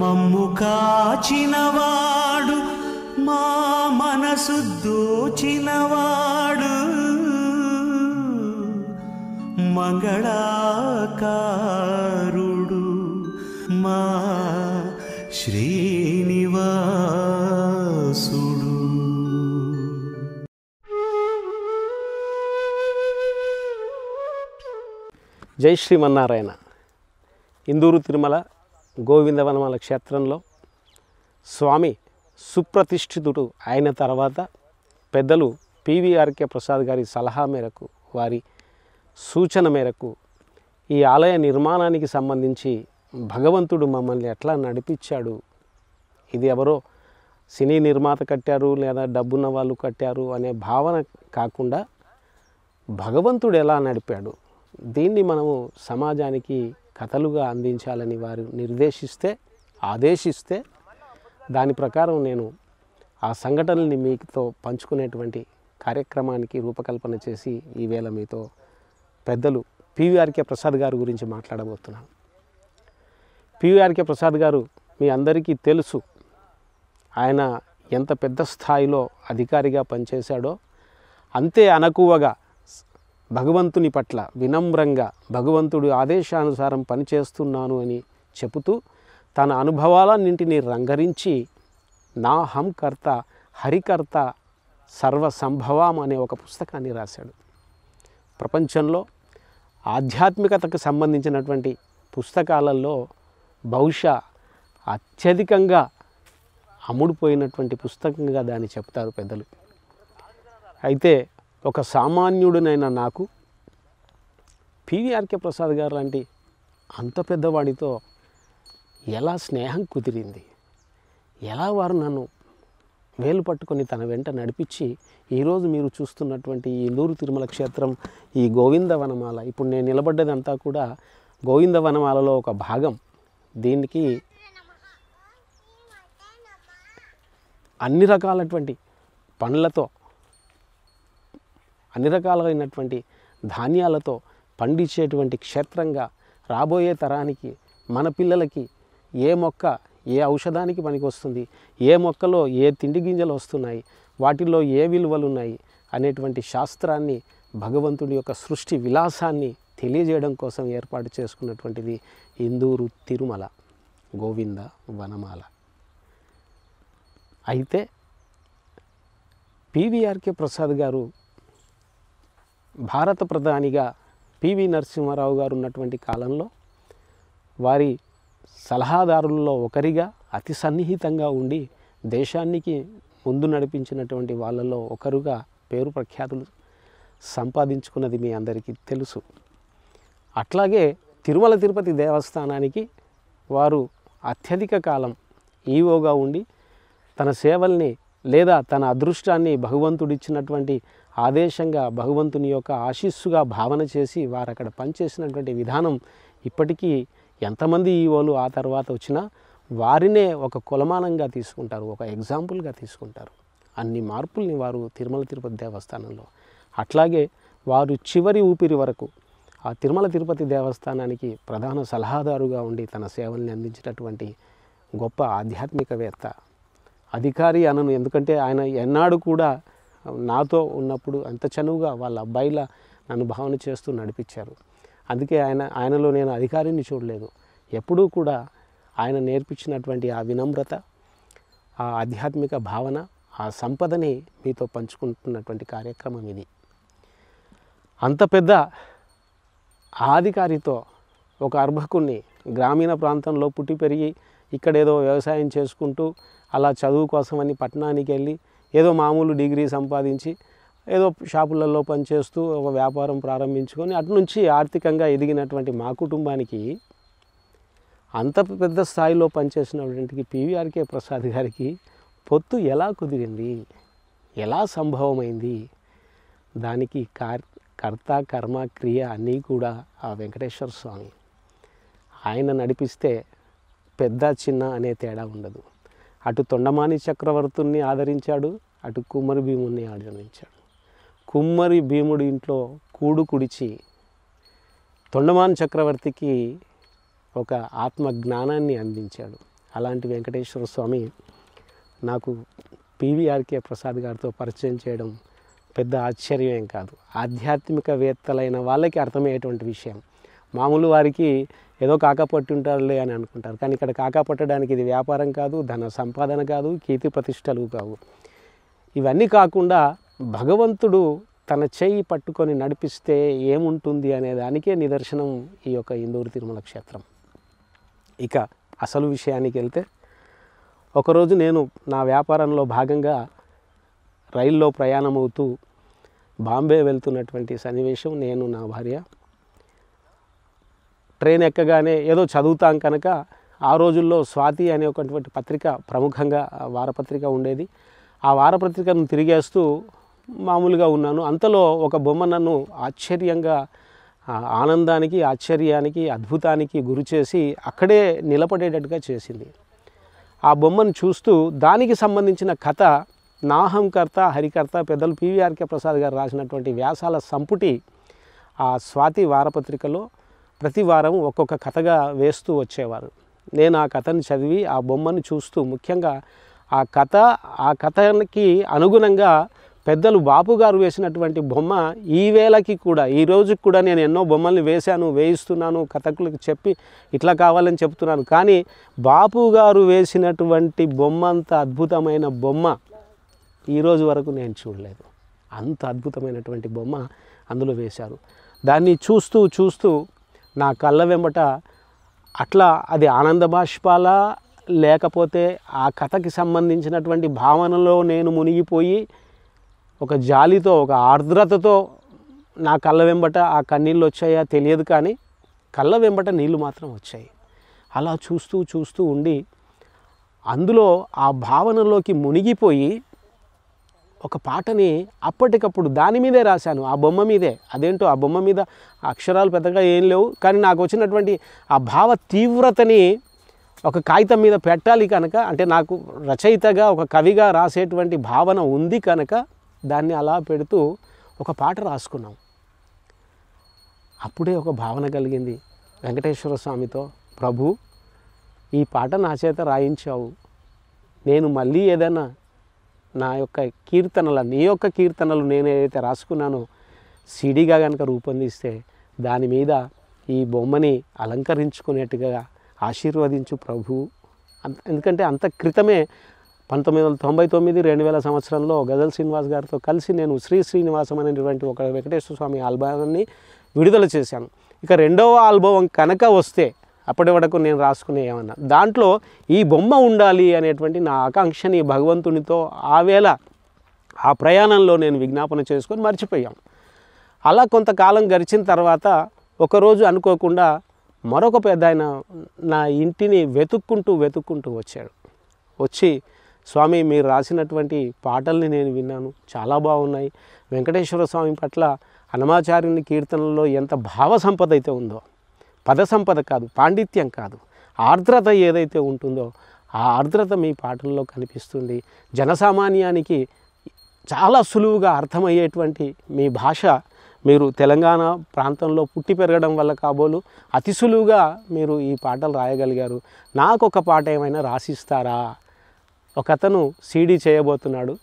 మమ్ము కాచినవాడు మా మనసు దోచినవాడు మంగళాకారుడు మా శ్రీనివాసుడు జై శ్రీమన్నారాయణ ఇందూరు తిరుమల గోవిందవనమాల క్షేత్రంలో స్వామి సుప్రతిష్ఠితుడు అయిన తర్వాత పెద్దలు పీవీఆర్కే ప్రసాద్ గారి సలహా మేరకు వారి సూచన మేరకు ఈ ఆలయ నిర్మాణానికి సంబంధించి భగవంతుడు మమ్మల్ని ఎట్లా నడిపించాడు, ఇది ఎవరో సినీ నిర్మాత కట్టారు లేదా డబ్బున్న వాళ్ళు కట్టారు అనే భావన కాకుండా భగవంతుడు ఎలా నడిపాడు, దీన్ని మనము సమాజానికి కథలుగా అందించాలని వారు నిర్దేశిస్తే ఆదేశిస్తే దాని ప్రకారం నేను ఆ సంఘటనల్ని మీతో పంచుకునేటువంటి కార్యక్రమానికి రూపకల్పన చేసి ఈవేళ మీతో పెద్దలు పీవీఆర్కే ప్రసాద్ గారు గురించి మాట్లాడబోతున్నాను. పీవీఆర్కే ప్రసాద్ గారు మీ అందరికీ తెలుసు, ఆయన ఎంత పెద్ద స్థాయిలో అధికారిగా పనిచేశాడో అంతే అనకువగా భగవంతుని పట్ల వినమ్రంగా భగవంతుడి ఆదేశానుసారం పనిచేస్తున్నాను అని చెబుతూ తన అనుభవాలన్నింటినీ రంగరించి నా హంకర్త హరికర్త సర్వసంభవం అనే ఒక పుస్తకాన్ని రాశాడు. ప్రపంచంలో ఆధ్యాత్మికతకు సంబంధించినటువంటి పుస్తకాలలో బహుశా అత్యధికంగా అమ్ముడుపోయినటువంటి పుస్తకంగా దాన్ని చెప్తారు పెద్దలు. అయితే ఒక సామాన్యుడినైనా నాకు పీవీఆర్కే ప్రసాద్ గారు లాంటి అంత పెద్దవాడితో ఎలా స్నేహం కుదిరింది, ఎలా వారు నన్ను వేలు పట్టుకొని తన వెంట నడిపించి ఈరోజు మీరు చూస్తున్నటువంటి ఈ ఇందూరు తిరుమల క్షేత్రం, ఈ గోవిందవనమాల, ఇప్పుడు నేను నిలబడ్డదంతా కూడా గోవిందవనమాలలో ఒక భాగం. దీనికి అన్ని రకాలైనటువంటి పండ్లతో అన్ని రకాలైనటువంటి ధాన్యాలతో పండించేటువంటి క్షేత్రంగా రాబోయే తరానికి మన పిల్లలకి ఏ మొక్క ఏ ఔషధానికి పనికి వస్తుంది, ఏ మొక్కలో ఏ తిండి గింజలు వస్తున్నాయి, వాటిలో ఏ విలువలు ఉన్నాయి అనేటువంటి శాస్త్రాన్ని భగవంతుడి యొక్క సృష్టి విలాసాన్ని తెలియజేయడం కోసం ఏర్పాటు చేసుకున్నటువంటిది ఇందూరు తిరుమల గోవింద వనమాల. అయితే పీవీఆర్కే ప్రసాద్ గారు భారత ప్రధానిగా పివి నరసింహారావు గారు ఉన్నటువంటి కాలంలో వారి సలహాదారులలో ఒకరిగా అతి సన్నిహితంగా ఉండి దేశానికి ముందు నడిపించినటువంటి వాళ్ళలో ఒకరుగా పేరు ప్రఖ్యాతులు సంపాదించుకున్నది మీ అందరికీ తెలుసు. అట్లాగే తిరుమల తిరుపతి దేవస్థానానికి వారు అత్యధిక కాలం ఈవోగా ఉండి తన సేవల్ని లేదా తన అదృష్టాన్ని భగవంతుడిచ్చినటువంటి ఆదేశంగా భగవంతుని యొక్క ఆశీస్సుగా భావన చేసి వారు అక్కడ పనిచేసినటువంటి విధానం ఇప్పటికీ ఎంతమంది ఈవోలు ఆ తర్వాత వచ్చినా వారినే ఒక కులమానంగా తీసుకుంటారు, ఒక ఎగ్జాంపుల్గా తీసుకుంటారు. అన్ని మార్పుల్ని వారు తిరుమల తిరుపతి దేవస్థానంలో, అట్లాగే వారు చివరి ఊపిరి వరకు ఆ తిరుమల తిరుపతి దేవస్థానానికి ప్రధాన సలహాదారుగా ఉండి తన సేవల్ని అందించినటువంటి గొప్ప ఆధ్యాత్మికవేత్త, అధికారి అనను. ఎందుకంటే ఆయన ఎన్నాడు కూడా నాతో ఉన్నప్పుడు అంత చనువుగా వాళ్ళ అబ్బాయిలా నన్ను భావన చేస్తూ నడిపించారు. అందుకే ఆయనలో నేను అధికారిని చూడలేదు. ఎప్పుడూ కూడా ఆయన నేర్పించినటువంటి ఆ వినమ్రత, ఆ ఆధ్యాత్మిక భావన, ఆ సంపదని మీతో పంచుకుంటున్నటువంటి కార్యక్రమం ఇది. అంత పెద్ద ఆధికారితో ఒక అర్భకుణ్ణి, గ్రామీణ ప్రాంతంలో పుట్టి పెరిగి ఇక్కడేదో వ్యవసాయం చేసుకుంటూ అలా చదువు కోసమని పట్టణానికి వెళ్ళి ఏదో మామూలు డిగ్రీ సంపాదించి ఏదో షాపులలో పనిచేస్తూ ఒక వ్యాపారం ప్రారంభించుకొని అటు నుంచి ఆర్థికంగా ఎదిగినటువంటి మా కుటుంబానికి అంత పెద్ద స్థాయిలో పనిచేసినటువంటి పీవీఆర్కే ప్రసాద్ గారికి పొత్తు ఎలా కుదిరింది, ఎలా సంభవమైంది, దానికి కర్త కర్మ క్రియ అన్నీ కూడా ఆ వెంకటేశ్వర స్వామి. ఆయన నడిపిస్తే పెద్ద చిన్న అనే తేడా ఉండదు. అటు తొండమాని చక్రవర్తుల్ని ఆదరించాడు, అటు కుమ్మరి భీముడిని ఆదరించాడు. కుమ్మరి భీముడి ఇంట్లో కూడు కుడిచి తొండమాని చక్రవర్తికి ఒక ఆత్మజ్ఞానాన్ని అందించాడు. అలాంటి వెంకటేశ్వర స్వామి నాకు పీవీఆర్కే ప్రసాద్ గారితో పరిచయం చేయడం పెద్ద ఆశ్చర్యం కాదు. ఆధ్యాత్మికవేత్తలైన వాళ్ళకి అర్థమయ్యేటువంటి విషయం. మామూలు వారికి ఏదో కాకపట్టుంటారులే అని అనుకుంటారు, కానీ ఇక్కడ కాకపట్టడానికి ఇది వ్యాపారం కాదు, ధన సంపాదన కాదు, కీర్తి ప్రతిష్టలు కావు. ఇవన్నీ కాకుండా భగవంతుడు తన చేయి పట్టుకొని నడిపిస్తే ఏముంటుంది అనే దానికే నిదర్శనం ఈ యొక్క ఇందూరు తిరుమల క్షేత్రం. ఇక అసలు విషయానికి వెళ్తే, ఒకరోజు నేను నా వ్యాపారంలో భాగంగా రైల్లో ప్రయాణమవుతూ బాంబే వెళ్తున్నటువంటి సన్నివేశం. నేను నా భార్య ట్రైన్ ఎక్కగానే ఏదో చదువుతాం కనుక, ఆ రోజుల్లో స్వాతి అనే ఒకటువంటి పత్రిక ప్రముఖంగా వారపత్రిక ఉండేది. ఆ వారపత్రికను తిరిగేస్తూ మామూలుగా ఉన్నాను. అంతలో ఒక బొమ్మ నన్ను ఆశ్చర్యంగా, ఆనందానికి, ఆశ్చర్యానికి, అద్భుతానికి గురిచేసి అక్కడే నిలబడేటట్టుగా చేసింది. ఆ బొమ్మను చూస్తూ దానికి సంబంధించిన కథ నాహంకర్త హరికర్త పెద్దలు పీవీఆర్కే ప్రసాద్ గారు రాసినటువంటి వ్యాసాల సంపుటి ఆ స్వాతి వారపత్రికలో ప్రతి వారం ఒక్కొక్క కథగా వేస్తూ వచ్చేవారు. నేను ఆ కథను చదివి ఆ బొమ్మను చూస్తూ, ముఖ్యంగా ఆ కథకి అనుగుణంగా పెద్దలు బాపు గారు వేసినటువంటి బొమ్మ ఈవేళకి కూడా, ఈ రోజుకి కూడా నేను ఎన్నో బొమ్మల్ని వేశాను, వేయిస్తున్నాను, కథకులకు చెప్పి ఇట్లా కావాలని చెప్తున్నాను, కానీ బాపు గారు వేసినటువంటి బొమ్మ అంత అద్భుతమైన బొమ్మ ఈరోజు వరకు నేను చూడలేదు. అంత అద్భుతమైనటువంటి బొమ్మ అందులో వేశారు. దాన్ని చూస్తూ చూస్తూ నా కళ్ళ వెంబట అట్లా అది ఆనంద బాష్పాల, లేకపోతే ఆ కథకి సంబంధించినటువంటి భావనలో నేను మునిగిపోయి ఒక జాలితో, ఒక ఆర్ద్రతతో నా కళ్ళ వెంబట ఆ కన్నీళ్ళు వచ్చాయా తెలియదు, కానీ కళ్ళ వెంబట నీళ్ళు మాత్రం వచ్చాయి. అలా చూస్తూ చూస్తూ ఉండి అందులో ఆ భావనలోకి మునిగిపోయి ఒక పాటని అప్పటికప్పుడు దాని మీదే రాశాను, ఆ బొమ్మ మీదే. అదేంటో ఆ బొమ్మ మీద అక్షరాలు పెద్దగా ఏం లేవు, కానీ నాకు వచ్చినటువంటి ఆ భావ తీవ్రతని ఒక కాగితం మీద పెట్టాలి కనుక, అంటే నాకు రచయితగా ఒక కవిగా రాసేటువంటి భావన ఉంది కనుక దాన్ని అలా పెడుతూ ఒక పాట రాసుకున్నాం. అప్పుడే ఒక భావన కలిగింది వెంకటేశ్వర స్వామితో, ప్రభు ఈ పాట నా చేత రాయించావు, నేను మళ్ళీ ఏదైనా నా యొక్క కీర్తనల, నీ యొక్క కీర్తనలు నేను ఏదైతే రాసుకున్నానో సిడీగా కనుక రూపొందిస్తే దాని మీద ఈ బొమ్మని అలంకరించుకునేట్టుగా ఆశీర్వదించు ప్రభు. ఎందుకంటే అంత క్రితమే 1999 2000 సంవత్సరంలో గజల్ శ్రీనివాస్ గారితో కలిసి నేను శ్రీ శ్రీనివాసం అనేటువంటి ఒక వెంకటేశ్వర స్వామి ఆల్బమాన్ని విడుదల చేశాను. ఇక రెండవ ఆల్బమ్ కనుక వస్తే అప్పటి వరకు నేను రాసుకునే ఏమన్నా దాంట్లో ఈ బొమ్మ ఉండాలి అనేటువంటి నా ఆకాంక్షని భగవంతునితో ఆ వేళ ఆ ప్రయాణంలో నేను విజ్ఞాపన చేసుకొని మర్చిపోయాం. అలా కొంతకాలం గడిచిన తర్వాత ఒకరోజు అనుకోకుండా మరొక పెద్ద ఆయన నా ఇంటిని వెతుక్కుంటూ వచ్చాడు. వచ్చి, స్వామి మీరు రాసినటువంటి పాటల్ని నేను విన్నాను, చాలా బాగున్నాయి, వెంకటేశ్వర స్వామి పట్ల అన్నమాచార్యుని కీర్తనల్లో ఎంత భావ సంపద అయితే ఉందో, పద సంపద కాదు, పాండిత్యం కాదు, ఆర్ద్రత ఏదైతే ఉంటుందో ఆ ఆర్ద్రత మీ పాటల్లో కనిపిస్తుంది, జనసామాన్యానికి చాలా సులువుగా అర్థమయ్యేటువంటి మీ భాష, మీరు తెలంగాణ ప్రాంతంలో పుట్టి పెరగడం వల్ల కాబోలు అతి సులువుగా మీరు ఈ పాటలు రాయగలిగారు, నాకొక పాట ఏమైనా రాసిస్తారా, ఒక అతను సీడీ చేయబోతున్నాడు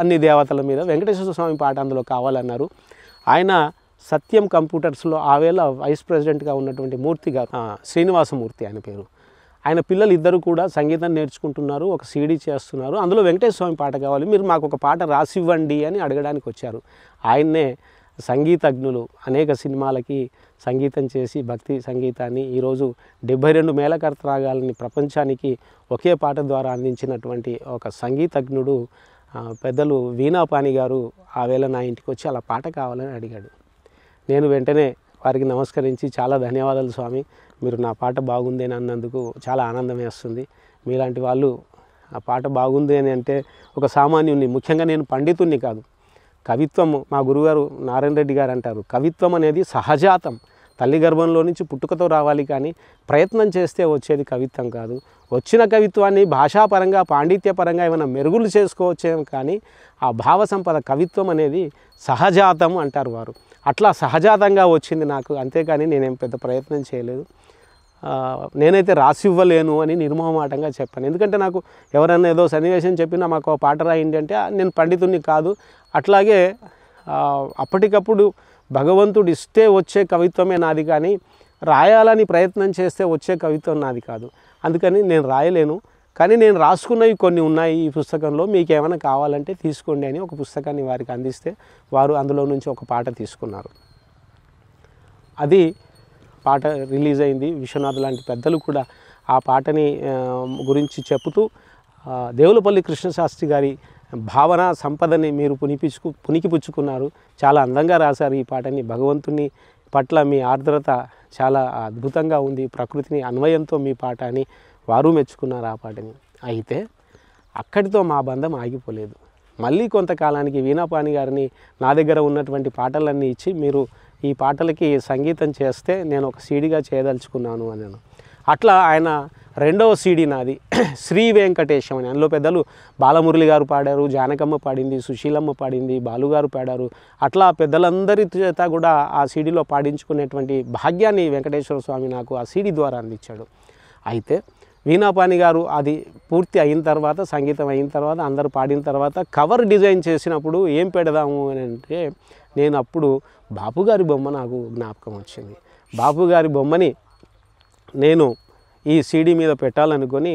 అన్ని దేవతల మీద, వెంకటేశ్వర స్వామి పాట అందులో కావాలన్నారు. ఆయన సత్యం కంప్యూటర్స్లో ఆ వేళ వైస్ ప్రెసిడెంట్గా ఉన్నటువంటి మూర్తి గారు, శ్రీనివాసమూర్తి ఆయన పేరు, ఆయన పిల్లలు ఇద్దరు కూడా సంగీతం నేర్చుకుంటున్నారు, ఒక సీడీ చేస్తున్నారు, అందులో వెంకటేశ్వర స్వామి పాట కావాలి, మీరు మాకు ఒక పాట రాసివ్వండి అని అడగడానికి వచ్చారు. ఆయన్నే సంగీతజ్ఞులు, అనేక సినిమాలకి సంగీతం చేసి భక్తి సంగీతాన్ని ఈరోజు 72 మేళకర్త రాగాలని ప్రపంచానికి ఒకే పాట ద్వారా అందించినటువంటి ఒక సంగీతజ్ఞుడు పెద్దలు వీణాపాణి గారు ఆ వేళ నా ఇంటికి వచ్చి అలా పాట కావాలని అడిగాడు. నేను వెంటనే వారికి నమస్కరించి, చాలా ధన్యవాదాలు స్వామి, మీరు నా పాట బాగుంది అని అన్నందుకు చాలా ఆనందం వేస్తుంది, మీలాంటి వాళ్ళు ఆ పాట బాగుంది అని అంటే ఒక సామాన్యుని, ముఖ్యంగా నేను పండితుణ్ణి కాదు, కవిత్వము మా గురుగారు నారాయణ రెడ్డి గారు అంటారు, కవిత్వం అనేది సహజాతం, తల్లి గర్భంలో నుంచి పుట్టుకతో రావాలి, కానీ ప్రయత్నం చేస్తే వచ్చేది కవిత్వం కాదు. వచ్చిన కవిత్వాన్ని భాషాపరంగా పాండిత్యపరంగా ఏమైనా మెరుగులు చేసుకోవచ్చేమో, కానీ ఆ భావ సంపద కవిత్వం అనేది సహజాతం అంటారు వారు. అట్లా సహజాతంగా వచ్చింది నాకు, అంతేకాని నేనేం పెద్ద ప్రయత్నం చేయలేదు. నేనైతే రాసి ఇవ్వలేను అని నిర్మోహమాటంగా చెప్పాను. ఎందుకంటే నాకు ఎవరైనా ఏదో సన్నివేశం చెప్పినా మాకు పాట రాయండి అంటే నేను పండితుని కాదు. అట్లాగే అప్పటికప్పుడు భగవంతుడు ఇస్తే వచ్చే కవిత్వమే నాది, కానీ రాయాలని ప్రయత్నం చేస్తే వచ్చే కవిత్వం నాది కాదు. అందుకని నేను రాయలేను, కానీ నేను రాసుకున్నవి కొన్ని ఉన్నాయి ఈ పుస్తకంలో, మీకు ఏమైనా కావాలంటే తీసుకోండి అని ఒక పుస్తకాన్ని వారికి అందిస్తే వారు అందులో నుంచి ఒక పాట తీసుకున్నారు. అది పాట రిలీజ్ అయింది. విశ్వనాథ్ లాంటి పెద్దలు కూడా ఆ పాటని గురించి చెప్తూ దేవులపల్లి కృష్ణశాస్త్రి గారి భావన సంపదని మీరు పునికిపుచ్చుకున్నారు, చాలా అందంగా రాశారు ఈ పాటని, భగవంతుని పట్ల మీ ఆర్ద్రత చాలా అద్భుతంగా ఉంది, ప్రకృతిని అన్వయంతో మీ పాట అని వారు మెచ్చుకున్నారు ఆ పాటని. అయితే అక్కడితో మా బంధం ఆగిపోలేదు. మళ్ళీ కొంతకాలానికి వీణాపాణి గారిని నా దగ్గర ఉన్నటువంటి పాటలన్నీ ఇచ్చి మీరు ఈ పాటలకి సంగీతం చేస్తే నేను ఒక సీడీగా చేయదలుచుకున్నాను అన్నాను. అట్లా ఆయన రెండవ సీడీ నాది శ్రీ వెంకటేశం అని. అందులో పెద్దలు బాలమురళి గారు పాడారు, జానకమ్మ పాడింది, సుశీలమ్మ పాడింది, బాలుగారు పాడారు. అట్లా పెద్దలందరి చేత కూడా ఆ సీడీలో పాడించుకునేటువంటి భాగ్యాన్ని వెంకటేశ్వర స్వామి నాకు ఆ సీడీ ద్వారా అందించాడు. అయితే వీణాపాణి గారు అది పూర్తి అయిన తర్వాత, సంగీతం అయిన తర్వాత, అందరూ పాడిన తర్వాత కవర్ డిజైన్ చేసినప్పుడు ఏం పెడదాము అని అంటే నేను అప్పుడు బాపుగారి బొమ్మ నాకు జ్ఞాపకం వచ్చింది. బాపుగారి బొమ్మని నేను ఈ సీడీ మీద పెట్టాలనుకొని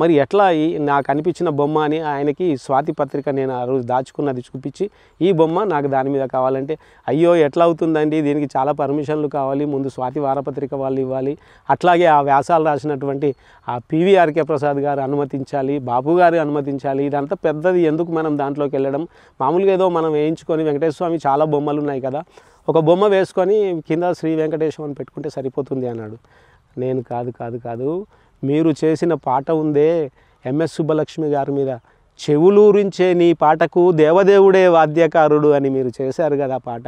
మరి ఎట్లా ఈ నాకు అనిపించిన బొమ్మ అని ఆయనకి స్వాతి పత్రిక నేను ఆ రోజు దాచుకున్నది చూపించి ఈ బొమ్మ నాకు దాని మీద కావాలంటే అయ్యో ఎట్లా అవుతుందండి, దీనికి చాలా పర్మిషన్లు కావాలి, ముందు స్వాతి వారపత్రిక వాళ్ళు ఇవ్వాలి, అట్లాగే ఆ వ్యాసాలు రాసినటువంటి ఆ పీవీఆర్కే ప్రసాద్ గారు అనుమతించాలి, బాపు గారు అనుమతించాలి, ఇదంతా పెద్దది, ఎందుకు మనం దాంట్లోకి వెళ్ళడం, మామూలుగా ఏదో మనం వేయించుకొని వెంకటేశ్వర స్వామి చాలా బొమ్మలు ఉన్నాయి కదా ఒక బొమ్మ వేసుకొని కింద శ్రీ వెంకటేశ్వర అని పెట్టుకుంటే సరిపోతుంది అన్నాడు. నేను కాదు మీరు చేసిన పాట ఉందే ఎంఎస్ సుబ్బలక్ష్మి గారి మీద చెవులూరించే నీ పాటకు దేవదేవుడే వాద్యకారుడు అని మీరు చేశారు కదా పాట,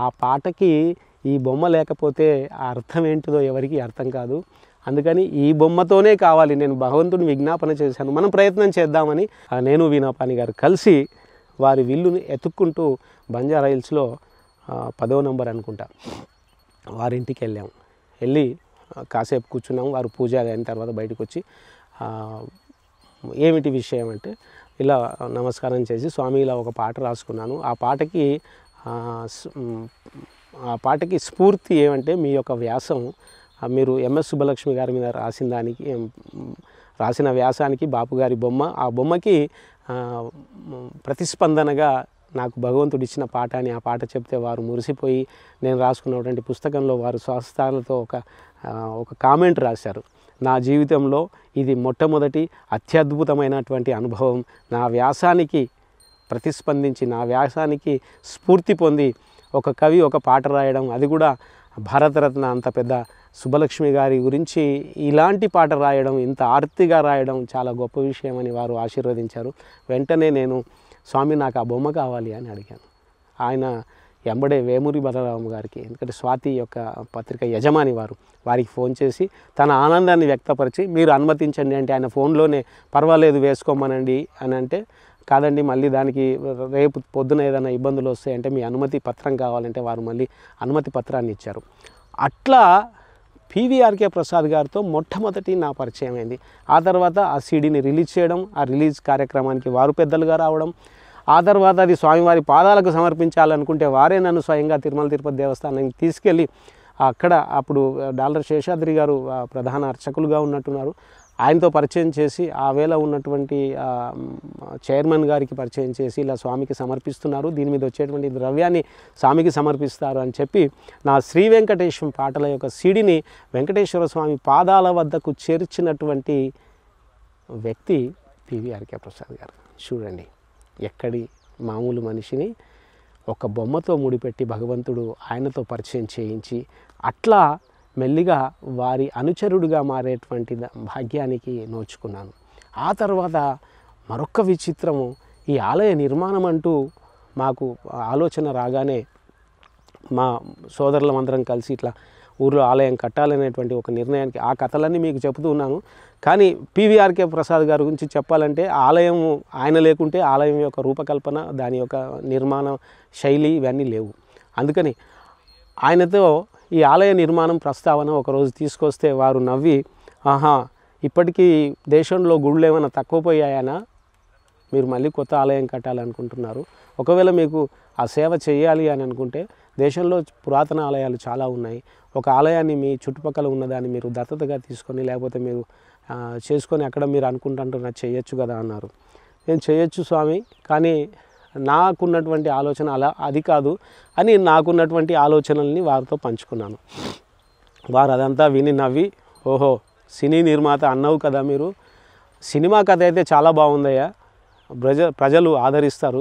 ఆ పాటకి ఈ బొమ్మ లేకపోతే ఆ అర్థం ఏంటిదో ఎవరికి అర్థం కాదు, అందుకని ఈ బొమ్మతోనే కావాలి, నేను భగవంతుడిని విజ్ఞాపన చేశాను, మనం ప్రయత్నం చేద్దామని నేను వీణాపాణి గారు కలిసి వారి విల్లుని ఎత్తుక్కుంటూ బంజారా హిల్స్లో 10వ నంబర్ అనుకుంటా వారింటికి వెళ్ళాము. వెళ్ళి కాసేపు కూర్చున్నాము. వారు పూజ అయిన తర్వాత బయటకు వచ్చి ఏమిటి విషయం అంటే ఇలా నమస్కారం చేసి స్వామి ఇలా ఒక పాట రాసుకున్నాను, ఆ పాటకి స్ఫూర్తి ఏమంటే మీ యొక్క వ్యాసం, మీరు ఎంఎస్ సుబ్బలక్ష్మి గారి మీద రాసిన దానికి రాసిన వ్యాసానికి బాపుగారి బొమ్మ, ఆ బొమ్మకి ప్రతిస్పందనగా నాకు భగవంతుడు ఇచ్చిన పాట అని ఆ పాట చెప్తే వారు మురిసిపోయి నేను రాసుకున్నటువంటి పుస్తకంలో వారు స్వస్థాలతో ఒక కామెంట్ రాశారు. నా జీవితంలో ఇది మొట్టమొదటి అత్యద్భుతమైనటువంటి అనుభవం, నా వ్యాసానికి ప్రతిస్పందించి నా వ్యాసానికి స్ఫూర్తి పొంది ఒక కవి ఒక పాట రాయడం, అది కూడా భారతరత్న అంత పెద్ద సుబ్బలక్ష్మి గారి గురించి ఇలాంటి పాట రాయడం, ఇంత ఆర్తిగా రాయడం చాలా గొప్ప విషయం అని వారు ఆశీర్వదించారు. వెంటనే నేను స్వామి నాకు ఆ బొమ్మ కావాలి అని అడిగాను. ఆయన ఎంబడే వేమూరి బలరామ గారికి, ఎందుకంటే స్వాతి యొక్క పత్రిక యజమాని వారు, వారికి ఫోన్ చేసి తన ఆనందాన్ని వ్యక్తపరిచి మీరు అనుమతించండి అంటే ఆయన ఫోన్లోనే పర్వాలేదు వేసుకోమనండి అని అంటే, కాదండి మళ్ళీ దానికి రేపు పొద్దున ఏదైనా ఇబ్బందులు వస్తాయంటే మీ అనుమతి పత్రం కావాలంటే వారు మళ్ళీ అనుమతి పత్రాన్ని ఇచ్చారు. అట్లా పీవీఆర్కే ప్రసాద్ గారితో మొట్టమొదటి నా పరిచయం అయింది. ఆ తర్వాత ఆ సీడీని రిలీజ్ చేయడం, ఆ రిలీజ్ కార్యక్రమానికి వారు పెద్దలుగా రావడం, ఆ తర్వాత అది స్వామివారి పాదాలకు సమర్పించాలనుకుంటే వారే నన్ను స్వయంగా తిరుమల తిరుపతి దేవస్థానానికి తీసుకెళ్ళి అక్కడ అప్పుడు డాక్టర్ శేషాద్రి గారు ప్రధాన అర్చకులుగా ఉన్నట్టున్నారు, ఆయనతో పరిచయం చేసి ఆ వేళ ఉన్నటువంటి చైర్మన్ గారికి పరిచయం చేసి ఇలా స్వామికి సమర్పిస్తున్నారు, దీని మీద వచ్చేటువంటి ద్రవ్యాన్ని స్వామికి సమర్పిస్తారు అని చెప్పి నా శ్రీ వెంకటేశ్వర పాటల యొక్క సీడీని వెంకటేశ్వర స్వామి పాదాల వద్దకు చేర్చినటువంటి వ్యక్తి పీవీఆర్కే ప్రసాద్ గారు. చూడండి ఎక్కడి మామూలు మనిషిని ఒక బొమ్మతో ముడిపెట్టి భగవంతుడు ఆయనతో పరిచయం చేయించి అట్లా మెల్లిగా వారి అనుచరుడుగా మారేటువంటి భాగ్యానికి నోచుకున్నాను. ఆ తర్వాత మరొక విచిత్రము, ఈ ఆలయ నిర్మాణం అంటూ మాకు ఆలోచన రాగానే మా సోదరులమందరం కలిసి ఇట్లా ఊర్లో ఆలయం కట్టాలనేటువంటి ఒక నిర్ణయానికి, ఆ కథలన్నీ మీకు చెబుతూ ఉన్నాను కానీ పీవీఆర్కే ప్రసాద్ గారి గురించి చెప్పాలంటే ఆలయం ఆయన లేకుంటే ఆలయం యొక్క రూపకల్పన, దాని యొక్క నిర్మాణ శైలి ఇవన్నీ లేవు. అందుకని ఆయనతో ఈ ఆలయ నిర్మాణం ప్రస్తావన ఒక రోజు తీసుకొస్తే వారు నవ్వి ఆహా ఇప్పటికీ దేశంలో గుళ్ళు ఏమైనా తక్కువపోయాయనా మీరు మళ్ళీ కొత్త ఆలయం కట్టాలనుకుంటున్నారు ఒకవేళ మీకు ఆ సేవ చేయాలి అని అనుకుంటే దేశంలో పురాతన ఆలయాలు చాలా ఉన్నాయి ఒక ఆలయాన్ని మీ చుట్టుపక్కల ఉన్నదాన్ని మీరు దత్తతగా తీసుకొని లేకపోతే మీరు చేసుకొని అక్కడ మీరు అనుకుంటున్నారు చేయొచ్చు కదా అన్నారు నేను చేయొచ్చు స్వామి కానీ నాకున్నటువంటి ఆలోచన అలా అది కాదు అని నాకున్నటువంటి ఆలోచనల్ని వారితో పంచుకున్నాను వారు అదంతా విని నవ్వి ఓహో సినీ నిర్మాత అన్నావు కదా మీరు సినిమా కథ అయితే చాలా బాగుందయ్యా ప్రజలు ఆదరిస్తారు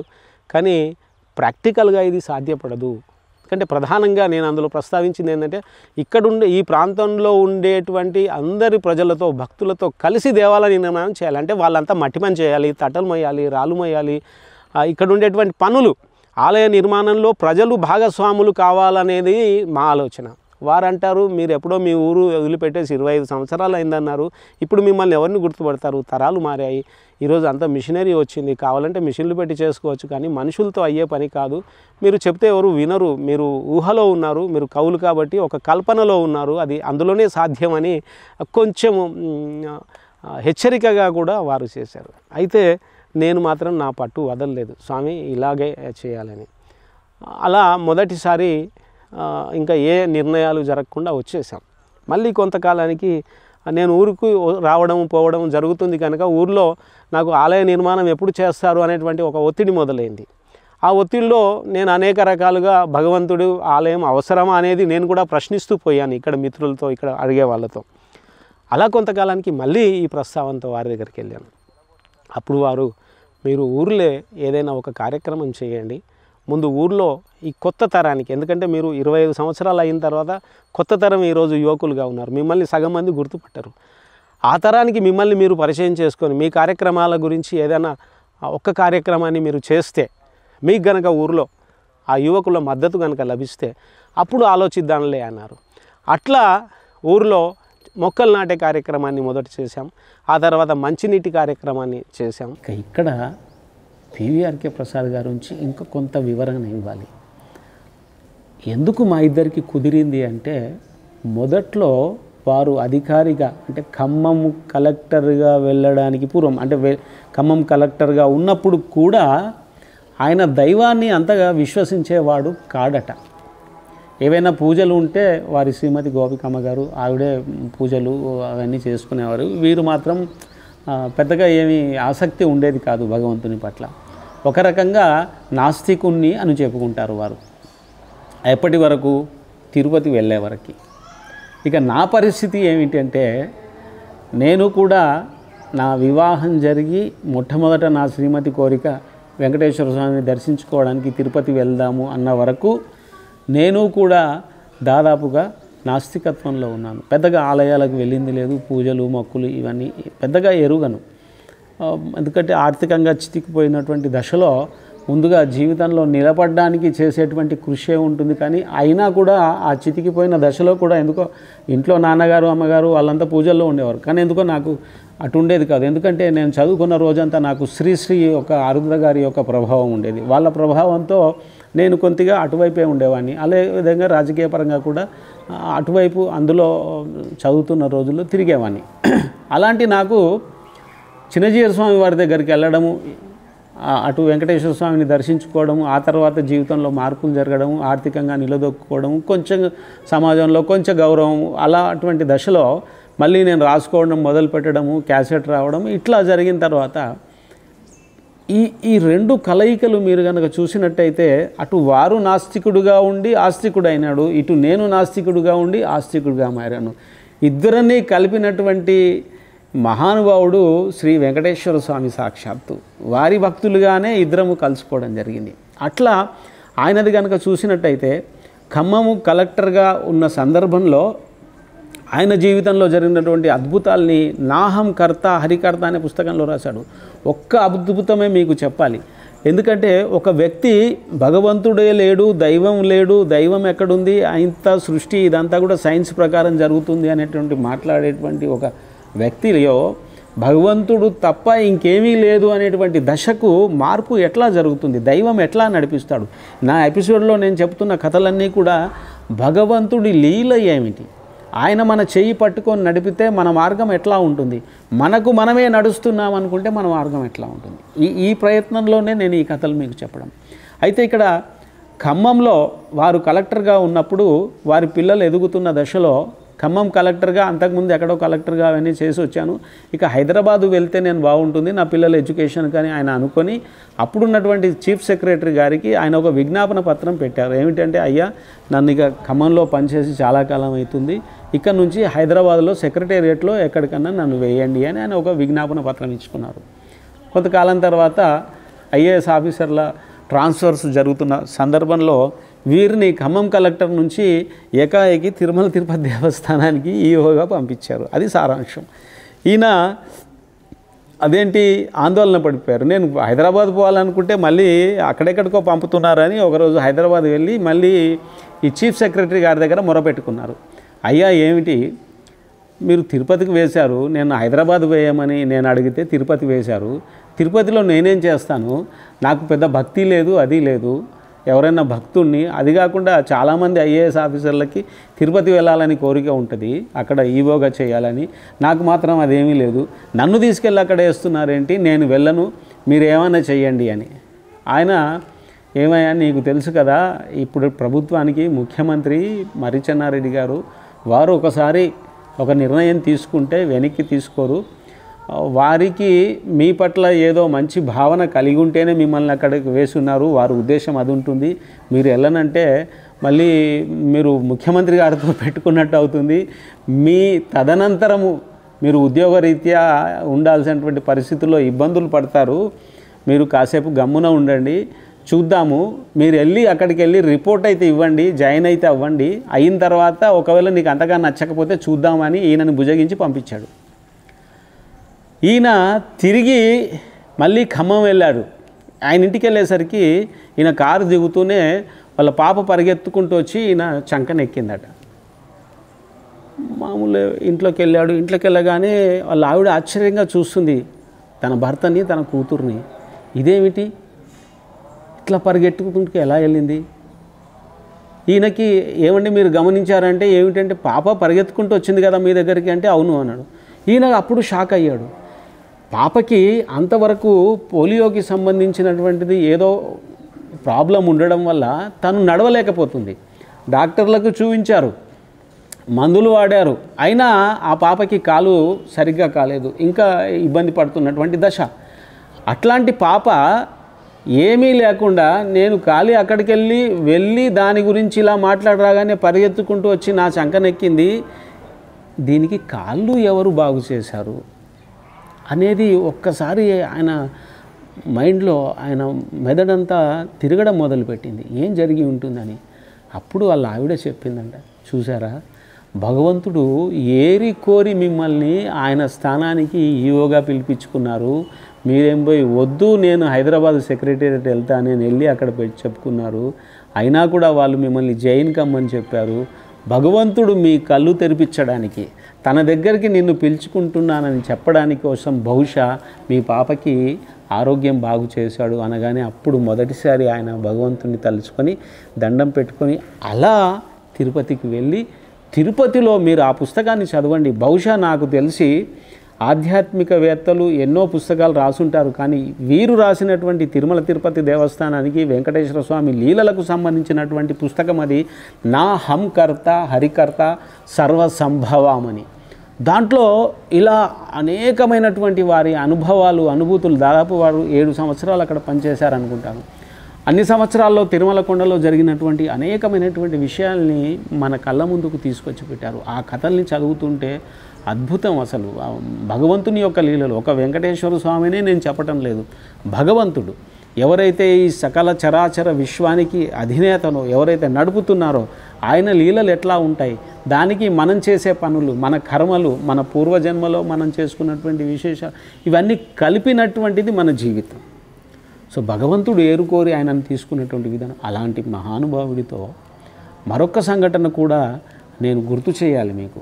కానీ ప్రాక్టికల్గా ఇది సాధ్యపడదు ఎందుకంటే ప్రధానంగా నేను అందులో ప్రస్తావించింది ఏంటంటే ఇక్కడ ఉండే ఈ ప్రాంతంలో ఉండేటువంటి అందరి ప్రజలతో భక్తులతో కలిసి దేవాలయ నిర్మాణం చేయాలి అంటే వాళ్ళంతా మట్టి పని చేయాలి తట్టలు మోయాలి రాళ్ళు మోయాలి ఇక్కడ ఉండేటువంటి పనులు ఆలయ నిర్మాణంలో ప్రజలు భాగస్వాములు కావాలనేది మా ఆలోచన వారంటారు మీరు ఎప్పుడో మీ ఊరు వదిలిపెట్టేసి 25 సంవత్సరాలు అయిందన్నారు ఇప్పుడు మిమ్మల్ని ఎవరిని గుర్తుపడతారు తరాలు మారాయి ఈరోజు అంతా మిషనరీ వచ్చింది కావాలంటే మిషన్లు పెట్టి చేసుకోవచ్చు కానీ మనుషులతో అయ్యే పని కాదు మీరు చెప్తే ఎవరు వినరు మీరు ఊహలో ఉన్నారు మీరు కవులు కాబట్టి ఒక కల్పనలో ఉన్నారు అది అందులోనే సాధ్యమని కొంచెం హెచ్చరికగా కూడా వారు చేశారు అయితే నేను మాత్రం నా పట్టు వదలలేదు స్వామి ఇలాగే చేయాలని అలా మొదటిసారి ఇంకా ఏ నిర్ణయాలు జరగకుండా వచ్చేసాం మళ్ళీ కొంతకాలానికి నేను ఊరికి రావడం పోవడం జరుగుతుంది కనుక ఊర్లో నాకు ఆలయ నిర్మాణం ఎప్పుడు చేస్తారు అనేటువంటి ఒక ఒత్తిడి మొదలైంది ఆ ఒత్తిడిలో నేను అనేక రకాలుగా భగవంతుడు ఆలయం అవసరమా అనేది నేను కూడా ప్రశ్నిస్తూ పోయాను ఇక్కడ మిత్రులతో ఇక్కడ అడిగే వాళ్ళతో అలా కొంతకాలానికి మళ్ళీ ఈ ప్రస్తావనతో వారి దగ్గరికి వెళ్ళాను అప్పుడు వారు మీరు ఊర్లో ఏదైనా ఒక కార్యక్రమం చేయండి ముందు ఊర్లో ఈ కొత్త తరానికి ఎందుకంటే మీరు 25 సంవత్సరాలు అయిన తర్వాత కొత్త తరం ఈరోజు యువకులుగా ఉన్నారు మిమ్మల్ని సగం మంది గుర్తుపట్టారు ఆ తరానికి మిమ్మల్ని మీరు పరిచయం చేసుకొని మీ కార్యక్రమాల గురించి ఏదైనా ఒక్క కార్యక్రమాన్ని మీరు చేస్తే మీకు గనక ఊర్లో ఆ యువకుల మద్దతు కనుక లభిస్తే అప్పుడు ఆలోచిద్దాంలే అన్నారు అట్లా ఊర్లో మొక్కలు నాటే కార్యక్రమాన్ని మొదట చేశాం ఆ తర్వాత మంచినీటి కార్యక్రమాన్ని చేశాం ఇక్కడ పీవీఆర్కే ప్రసాద్ గారి గురించి ఇంకా కొంత వివరణ ఇవ్వాలి ఎందుకు మా ఇద్దరికి కుదిరింది అంటే మొదట్లో వారు అధికారిగా అంటే ఖమ్మం కలెక్టర్గా వెళ్ళడానికి పూర్వం అంటే ఖమ్మం కలెక్టర్గా ఉన్నప్పుడు కూడా ఆయన దైవాన్ని అంతగా విశ్వసించేవాడు కాడట ఏవైనా పూజలు ఉంటే వారి శ్రీమతి గోపికమ్మ గారు ఆవిడే పూజలు అవన్నీ చేసుకునేవారు వీరు మాత్రం పెద్దగా ఏమీ ఆసక్తి ఉండేది కాదు భగవంతుని పట్ల ఒక రకంగా నాస్తికుణ్ణి అని చెప్పుకుంటారు వారు ఎప్పటి వరకు తిరుపతి వెళ్ళే వరకు ఇక నా పరిస్థితి ఏమిటంటే నేను కూడా నా వివాహం జరిగి మొట్టమొదట నా శ్రీమతి కోరిక వెంకటేశ్వర స్వామిని దర్శించుకోవడానికి తిరుపతి వెళ్దాము అన్న వరకు నేను కూడా దాదాపుగా నాస్తికత్వంలో ఉన్నాను పెద్దగా ఆలయాలకు వెళ్ళింది లేదు పూజలు మొక్కులు ఇవన్నీ పెద్దగా ఎరుగను ఎందుకంటే ఆర్థికంగా చితికిపోయినటువంటి దశలో ముందుగా జీవితంలో నిలబడడానికి చేసేటువంటి కృషి ఉంటుంది కానీ అయినా కూడా ఆ చితికిపోయిన దశలో కూడా ఎందుకో ఇంట్లో నాన్నగారు అమ్మగారు వాళ్ళంతా పూజల్లో ఉండేవారు కానీ ఎందుకో నాకు అటు ఉండేది కాదు ఎందుకంటే నేను చదువుకున్న రోజంతా నాకు శ్రీశ్రీ యొక్క ఆరుద్ర గారి యొక్క ప్రభావం ఉండేది వాళ్ళ ప్రభావంతో నేను కొంతగా అటువైపే ఉండేవాడిని అదేవిధంగా రాజకీయ పరంగా కూడా అటువైపు అందులో చదువుతున్న రోజుల్లో తిరిగేవాడిని అలాంటి నాకు చిన్నజీయస్వామి వారి దగ్గరికి వెళ్ళడము అటు వెంకటేశ్వర స్వామిని దర్శించుకోవడము ఆ తర్వాత జీవితంలో మార్పులు జరగడము ఆర్థికంగా నిలదొక్కుకోవడము కొంచెం సమాజంలో కొంచెం గౌరవం అలా అటువంటి దశలో మళ్ళీ నేను రాసుకోవడం మొదలుపెట్టడము క్యాసెట్ రావడం ఇట్లా జరిగిన తర్వాత ఈ రెండు కలయికలు మీరు కనుక చూసినట్టయితే అటు వారు నాస్తికుడుగా ఉండి ఆస్తికుడైనాడు ఇటు నేను నాస్తికుడుగా ఉండి ఆస్తికుడుగా మారాను ఇద్దరినీ కలిపినటువంటి మహానుభావుడు శ్రీ వెంకటేశ్వర స్వామి సాక్షాత్తు వారి భక్తులుగానే ఇద్దరము కలిసిపోవడం జరిగింది అట్లా ఆయనది కనుక చూసినట్టయితే ఖమ్మము కలెక్టర్గా ఉన్న సందర్భంలో ఆయన జీవితంలో జరిగినటువంటి అద్భుతాల్ని నాహం కర్త హరికర్త అనే పుస్తకంలో రాశాడు ఒక్క అద్భుతమే మీకు చెప్పాలి ఎందుకంటే ఒక వ్యక్తి భగవంతుడే లేడు దైవం లేడు దైవం ఎక్కడుంది ఇంత సృష్టి ఇదంతా కూడా సైన్స్ ప్రకారం జరుగుతుంది అనేటువంటి మాట్లాడేటువంటి ఒక వ్యక్తిలో భగవంతుడు తప్ప ఇంకేమీ లేదు అనేటువంటి దశకు మార్పు ఎట్లా జరుగుతుంది, దైవం ఎట్లా నడిపిస్తాడు? నా ఎపిసోడ్లో నేను చెప్తున్న కథలన్నీ కూడా భగవంతుడి లీల ఏమిటి, ఆయన మన చేయి పట్టుకొని నడిపితే మన మార్గం ఎట్లా ఉంటుంది, మనకు మనమే నడుస్తున్నాం అనుకుంటే మన మార్గం ఎట్లా ఉంటుంది, ఈ ప్రయత్నంలోనే నేను ఈ కథలు మీకు చెప్పడం. అయితే ఇక్కడ ఖమ్మంలో వారు కలెక్టర్గా ఉన్నప్పుడు వారి పిల్లలు ఎదుగుతున్న దశలో ఖమ్మం కలెక్టర్గా, అంతకుముందు ఎక్కడో కలెక్టర్గా అవన్నీ చేసి వచ్చాను, ఇక హైదరాబాదు వెళ్తే నేను బాగుంటుంది నా పిల్లల ఎడ్యుకేషన్ కానీ ఆయన అనుకొని అప్పుడున్నటువంటి చీఫ్ సెక్రటరీ గారికి ఆయన ఒక విజ్ఞాపన పత్రం పెట్టారు. ఏమిటంటే, అయ్యా నన్ను ఇక ఖమ్మంలో పనిచేసి చాలా కాలం అవుతుంది, ఇక్కడ నుంచి హైదరాబాద్లో సెక్రటేరియట్లో ఎక్కడికన్నా నన్ను వేయండి అని ఆయన ఒక విజ్ఞాపన పత్రం ఇచ్చుకున్నారు. కొంతకాలం తర్వాత ఐఏఎస్ ఆఫీసర్ల ట్రాన్స్ఫర్స్ జరుగుతున్న సందర్భంలో వీరిని ఖమ్మం కలెక్టర్ నుంచి ఏకాఏకి తిరుమల తిరుపతి దేవస్థానానికి ఈఓగా పంపించారు. అది సారాంశం. ఈయన అదేంటి ఆందోళన పడిపోయారు, నేను హైదరాబాద్ పోవాలనుకుంటే మళ్ళీ అక్కడెక్కడికో పంపుతున్నారని ఒకరోజు హైదరాబాద్ వెళ్ళి మళ్ళీ ఈ చీఫ్ సెక్రటరీ గారి దగ్గర మొరపెట్టుకున్నారు. అయ్యా ఏమిటి మీరు తిరుపతికి వేశారు, నేను హైదరాబాద్ వేయమని నేను అడిగితే తిరుపతి వేశారు, తిరుపతిలో నేనేం చేస్తాను, నాకు పెద్ద భక్తి లేదు అది లేదు, ఎవరైనా భక్తుడిని, అది కాకుండా చాలామంది ఐఏఎస్ ఆఫీసర్లకి తిరుపతి వెళ్ళాలని కోరిక ఉంటుంది, అక్కడ ఈవోగా చేయాలని, నాకు మాత్రం అదేమీ లేదు, నన్ను తీసుకెళ్ళి అక్కడ వేస్తున్నారేంటి, నేను వెళ్ళను, మీరు ఏమైనా చేయండి అని. ఆయన ఏమయ్యా నీకు తెలుసు కదా ఇప్పుడు ప్రభుత్వానికి ముఖ్యమంత్రి మర్రిచెన్నారెడ్డి గారు వారు ఒకసారి ఒక నిర్ణయం తీసుకుంటే వెనక్కి తీసుకోరు, వారికి మీ పట్ల ఏదో మంచి భావన కలిగి ఉంటేనే మిమ్మల్ని అక్కడికి వేస్తున్నారు, వారి ఉద్దేశం అది ఉంటుంది, మీరు వెళ్ళనంటే మళ్ళీ మీరు ముఖ్యమంత్రి గారితో పెట్టుకున్నట్టు అవుతుంది, మీ తదనంతరము మీరు ఉద్యోగరీత్యా ఉండాల్సినటువంటి పరిస్థితుల్లో ఇబ్బందులు పడతారు, మీరు కాసేపు గమ్మున ఉండండి, చూద్దాము, మీరు వెళ్ళి అక్కడికి వెళ్ళి రిపోర్ట్ అయితే ఇవ్వండి, జాయిన్ అయితే అవ్వండి, అయిన తర్వాత ఒకవేళ నీకు అంతగా నచ్చకపోతే చూద్దామని ఈయనని భుజగించి పంపించాడు. ఈయన తిరిగి మళ్ళీ ఖమ్మం వెళ్ళాడు. ఆయన ఇంటికి వెళ్ళేసరికి ఈయన కారు దిగుతూనే వాళ్ళ పాప పరిగెత్తుకుంటూ వచ్చి ఈయన చంకనెక్కిందట. మామూలు ఇంట్లోకి వెళ్ళాడు, ఇంట్లోకి వెళ్ళగానే వాళ్ళ ఆవిడ ఆశ్చర్యంగా చూస్తుంది తన భర్తని తన కూతుర్ని, ఇదేమిటి ఇట్లా పరిగెత్తుకుంటూ ఎలా వెళ్ళింది. ఈయనకి ఏమండి మీరు గమనించారంటే, ఏమిటంటే పాప పరిగెత్తుకుంటూ వచ్చింది కదా మీ దగ్గరికి అంటే, అవును అన్నాడు. ఈయన అప్పుడు షాక్ అయ్యాడు, పాపకి అంతవరకు పోలియోకి సంబంధించినటువంటిది ఏదో ప్రాబ్లం ఉండడం వల్ల తను నడవలేకపోతుంది, డాక్టర్లకు చూపించారు, మందులు వాడారు, అయినా ఆ పాపకి కాలు సరిగ్గా కాలేదు, ఇంకా ఇబ్బంది పడుతున్నటువంటి దశ. అట్లాంటి పాప ఏమీ లేకుండా నేను ఖాళీ అక్కడికి వెళ్ళి దాని గురించి ఇలా మాట్లాడరాగానే పరిగెత్తుకుంటూ వచ్చి నా చంకనెక్కింది, దీనికి కాళ్ళు ఎవరు బాగు చేశారు అనేది ఒక్కసారి ఆయన మైండ్లో ఆయన మెదడంతా తిరగడం మొదలుపెట్టింది, ఏం జరిగి ఉంటుందని. అప్పుడు వాళ్ళ ఆవిడ చెప్పిందంట, చూసారా భగవంతుడు ఏరి కోరి మిమ్మల్ని ఆయన స్థానానికి ఈవోగా పిలిపించుకున్నారు, మీరేం పోయి వద్దు నేను హైదరాబాద్ సెక్రటేరియట్ వెళ్తా నేను వెళ్ళి అక్కడ పెట్టి చెప్పుకున్నారు, అయినా కూడా వాళ్ళు మిమ్మల్ని జైన్ కమ్మని చెప్పారు, భగవంతుడు మీ కళ్ళు తెరిపించడానికి తన దగ్గరికి నిన్ను పిలుచుకుంటున్నానని చెప్పడానికి కోసం బహుశా మీ పాపకి ఆరోగ్యం బాగు చేశాడు అనగానే అప్పుడు మొదటిసారి ఆయన భగవంతుడిని తలుచుకొని దండం పెట్టుకొని అలా తిరుపతికి వెళ్ళి, తిరుపతిలో మీరు ఆ పుస్తకాన్ని చదవండి, బహుశా నాకు తెలిసి ఆధ్యాత్మికవేత్తలు ఎన్నో పుస్తకాలు రాసుంటారు కానీ వీరు రాసినటువంటి తిరుమల తిరుపతి దేవస్థానానికి వెంకటేశ్వర స్వామి లీలలకు సంబంధించినటువంటి పుస్తకం అది, నా హంకర్త హరికర్త సర్వసంభవమని. దాంట్లో ఇలా అనేకమైనటువంటి వారి అనుభవాలు అనుభూతులు, దాదాపు వారు 7 సంవత్సరాలు అక్కడ పనిచేశారనుకుంటాను, అన్ని సంవత్సరాల్లో తిరుమల కొండలో జరిగినటువంటి అనేకమైనటువంటి విషయాల్ని మన కళ్ళ ముందుకు తీసుకొచ్చి పెట్టారు. ఆ కథల్ని చదువుతుంటే అద్భుతం, అసలు భగవంతుని యొక్క లీలలు. ఒక వెంకటేశ్వర స్వామినే నేను చెప్పటం లేదు, భగవంతుడు ఎవరైతే ఈ సకల చరాచర విశ్వానికి అధినేతనో ఎవరైతే నడుపుతున్నారో ఆయన లీలలు ఎట్లా ఉంటాయి, దానికి మనం చేసే పనులు, మన కర్మలు, మన పూర్వజన్మలో మనం చేసుకున్నటువంటి విశేషాలు, ఇవన్నీ కలిపినటువంటిది మన జీవితం. సో భగవంతుడు ఏరుకోరి ఆయనను తీసుకున్నటువంటి విధానం. అలాంటి మహానుభావుడితో మరొక సంఘటన కూడా నేను గుర్తు చేయాలి మీకు,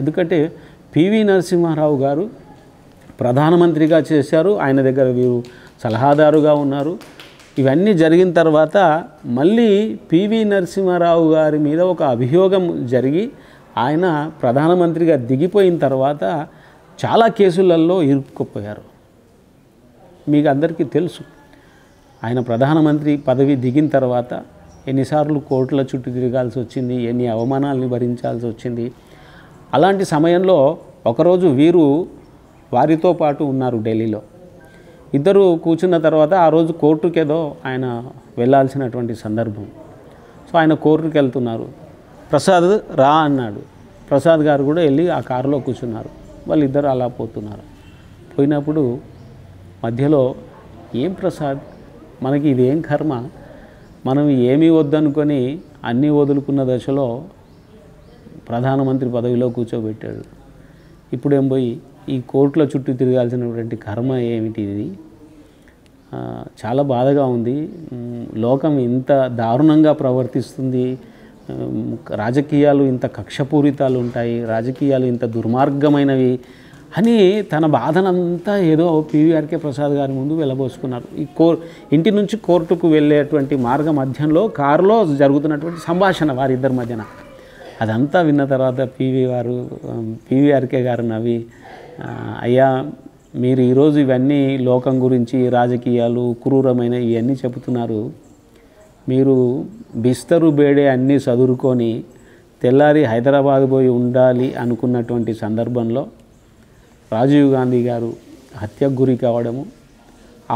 ఎందుకంటే పివి నరసింహారావు గారు ప్రధానమంత్రిగా చేశారు. ఆయన దగ్గర వీరు సలహాదారుగా ఉన్నారు. ఇవన్నీ జరిగిన తర్వాత మళ్ళీ పివి నరసింహారావు గారి మీద ఒక అభియోగం జరిగి ఆయన ప్రధానమంత్రిగా దిగిపోయిన తర్వాత చాలా కేసులలో ఇరుక్కుపోయారు. మీకు అందరికీ తెలుసు ఆయన ప్రధానమంత్రి పదవి దిగిన తర్వాత ఎన్నిసార్లు కోర్టుల చుట్టూ తిరగాల్సి వచ్చింది, ఎన్ని అవమానాలను భరించాల్సి వచ్చింది. అలాంటి సమయంలో ఒకరోజు వీరు వారితో పాటు ఉన్నారు ఢిల్లీలో. ఇద్దరు కూర్చున్న తర్వాత ఆ రోజు కోర్టుకేదో ఆయన వెళ్ళాల్సినటువంటి సందర్భం. సో ఆయన కోర్టుకి వెళ్తున్నారు. ప్రసాద్ రా అన్నాడు. ప్రసాద్ గారు కూడా వెళ్ళి ఆ కారులో కూర్చున్నారు. వాళ్ళిద్దరు అలా పోతున్నారు. పోయినప్పుడు మధ్యలో ఏం ప్రసాద్, మనకి ఇది ఏం కర్మ, మనం ఏమీ వద్దనుకొని అన్నీ వదులుకున్న దశలో ప్రధానమంత్రి పదవిలో కూర్చోబెట్టాడు. ఇప్పుడేం పోయి ఈ కోర్టుల చుట్టూ తిరగాల్సినటువంటి కర్మ ఏమిటి, ఇది చాలా బాధగా ఉంది. లోకం ఇంత దారుణంగా ప్రవర్తిస్తుంది, రాజకీయాలు ఇంత కక్షపూరితాలు ఉంటాయి, రాజకీయాలు ఇంత దుర్మార్గమైనవి అని తన బాధనంతా ఏదో పీవీఆర్కే ప్రసాద్ గారి ముందు వెళ్ళబోసుకున్నారు. ఈ ఇంటి నుంచి కోర్టుకు వెళ్ళేటువంటి మార్గ మధ్యంలో కారులో జరుగుతున్నటువంటి సంభాషణ వారిద్దరి మధ్యన అదంతా విన్న తర్వాత పీవీఆర్కే గారు నవ్వి, అయ్యా మీరు ఈరోజు ఇవన్నీ లోకం గురించి రాజకీయాలు క్రూరమైన ఇవన్నీ చెబుతున్నారు, మీరు బిస్తరు బేడే అన్నీ చదువుకొని తెల్లారి హైదరాబాద్ పోయి ఉండాలి అనుకున్నటువంటి సందర్భంలో రాజీవ్ గాంధీ గారు హత్యకు గురి కావడము,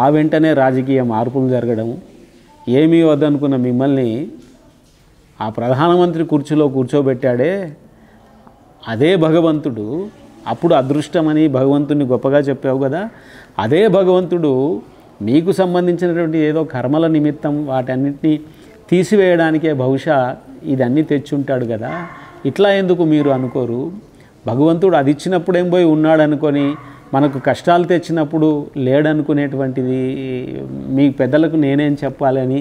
ఆ వెంటనే రాజకీయ మార్పులు జరగడము, ఏమీ వద్దనుకున్న మిమ్మల్ని ఆ ప్రధానమంత్రి కుర్చీలో కూర్చోబెట్టాడే అదే భగవంతుడు. అప్పుడు అదృష్టమని భగవంతుడిని గొప్పగా చెప్పావు కదా, అదే భగవంతుడు మీకు సంబంధించినటువంటి ఏదో కర్మల నిమిత్తం వాటన్నిటినీ తీసివేయడానికే బహుశా ఇదన్నీ తెచ్చుంటాడు కదా, ఇట్లా ఎందుకు మీరు అనుకోరు? భగవంతుడు అది ఇచ్చినప్పుడేం పోయి ఉన్నాడనుకొని మనకు కష్టాలు తెచ్చినప్పుడు లేడనుకునేటువంటిది మీ పెద్దలకు నేనేం చెప్పాలని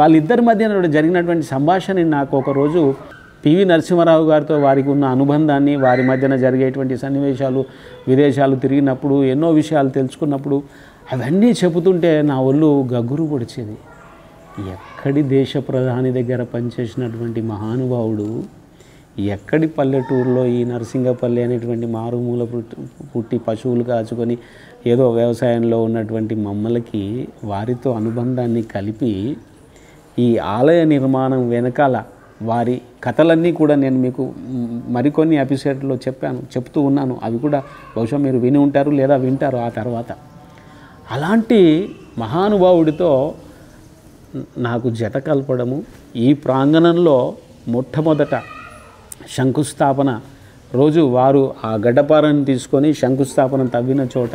వాళ్ళిద్దరి మధ్యన జరిగినటువంటి సంభాషణ నాకు ఒకరోజు పివి నరసింహారావు గారితో వారికి ఉన్న అనుబంధాన్ని, వారి మధ్యన జరిగేటువంటి సన్నివేశాలు, విదేశాలు తిరిగినప్పుడు ఎన్నో విషయాలు తెలుసుకున్నప్పుడు అవన్నీ చెబుతుంటే నా ఒళ్ళు గగురు పొడిచేది. ఎక్కడి దేశ ప్రధాని దగ్గర పనిచేసినటువంటి మహానుభావుడు, ఎక్కడి పల్లెటూరులో ఈ నరసింగపల్లి అనేటువంటి మారుమూల పుట్టి పశువులు కాచుకొని ఏదో వ్యవసాయంలో ఉన్నటువంటి మమ్మలకి వారితో అనుబంధాన్ని కలిపి ఈ ఆలయ నిర్మాణం వెనకాల వారి కథలన్నీ కూడా నేను మీకు మరికొన్ని ఎపిసోడ్లో చెప్తూ ఉన్నాను. అవి కూడా బహుశా మీరు విని ఉంటారు లేదా వింటారు ఆ తర్వాత. అలాంటి మహానుభావుడితో నాకు జత కలపడము, ఈ ప్రాంగణంలో మొట్టమొదట శంకుస్థాపన రోజు వారు ఆ గడ్డపారను తీసుకొని శంకుస్థాపన తవ్విన చోట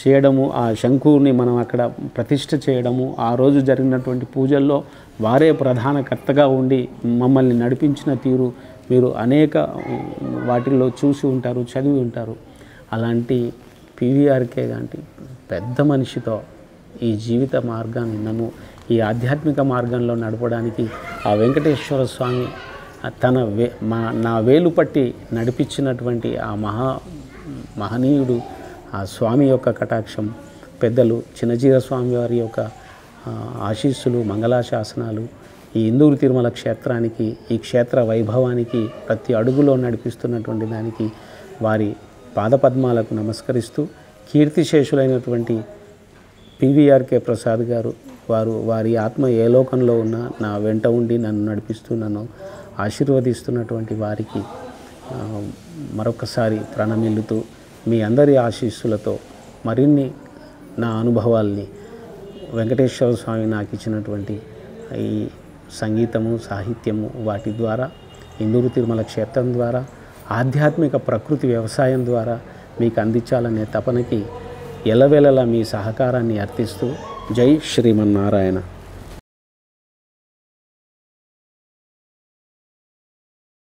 చేయడము, ఆ శంకుని మనం అక్కడ ప్రతిష్ఠ చేయడము, ఆ రోజు జరిగినటువంటి పూజల్లో వారే ప్రధాన కర్తగా ఉండి మమ్మల్ని నడిపించిన తీరు మీరు అనేక వాటిల్లో చూసి ఉంటారు, చదివి ఉంటారు. అలాంటి పీవీఆర్కే లాంటి పెద్ద మనిషితో ఈ జీవిత మార్గాన్ని, నన్ను ఈ ఆధ్యాత్మిక మార్గంలో నడపడానికి ఆ వెంకటేశ్వర స్వామి తన నా వేలు పట్టి నడిపించినటువంటి ఆ మహనీయుడు, ఆ స్వామి యొక్క కటాక్షం, పెద్దలు చిన్నజీయస్వామి వారి యొక్క ఆశీస్సులు, మంగళాశాసనాలు ఈ ఇందూరు తిరుమల క్షేత్రానికి, ఈ క్షేత్ర వైభవానికి, ప్రతి అడుగులో నడిపిస్తున్నటువంటి దానికి వారి పాదపద్మాలకు నమస్కరిస్తూ కీర్తిశేషులైనటువంటి పీవీఆర్కే ప్రసాద్ గారు వారు వారి ఆత్మ ఏ లోకంలో ఉన్నా నా వెంట ఉండి నన్ను నడిపిస్తూ నన్ను ఆశీర్వదిస్తున్నటువంటి వారికి మరొకసారి ప్రణమిల్లుతూ మీ అందరి ఆశీస్సులతో మరిన్ని నా అనుభవాల్ని వెంకటేశ్వర స్వామి నాకు ఇచ్చినటువంటి ఈ సంగీతము, సాహిత్యము, వాటి ద్వారా, ఇందూరు తిరుమల క్షేత్రం ద్వారా, ఆధ్యాత్మిక ప్రకృతి వ్యవసాయం ద్వారా మీకు అందించాలనే తపనకి ఎలవెలలా మీ సహకారాన్ని అర్పిస్తూ జై శ్రీమన్నారాయణ.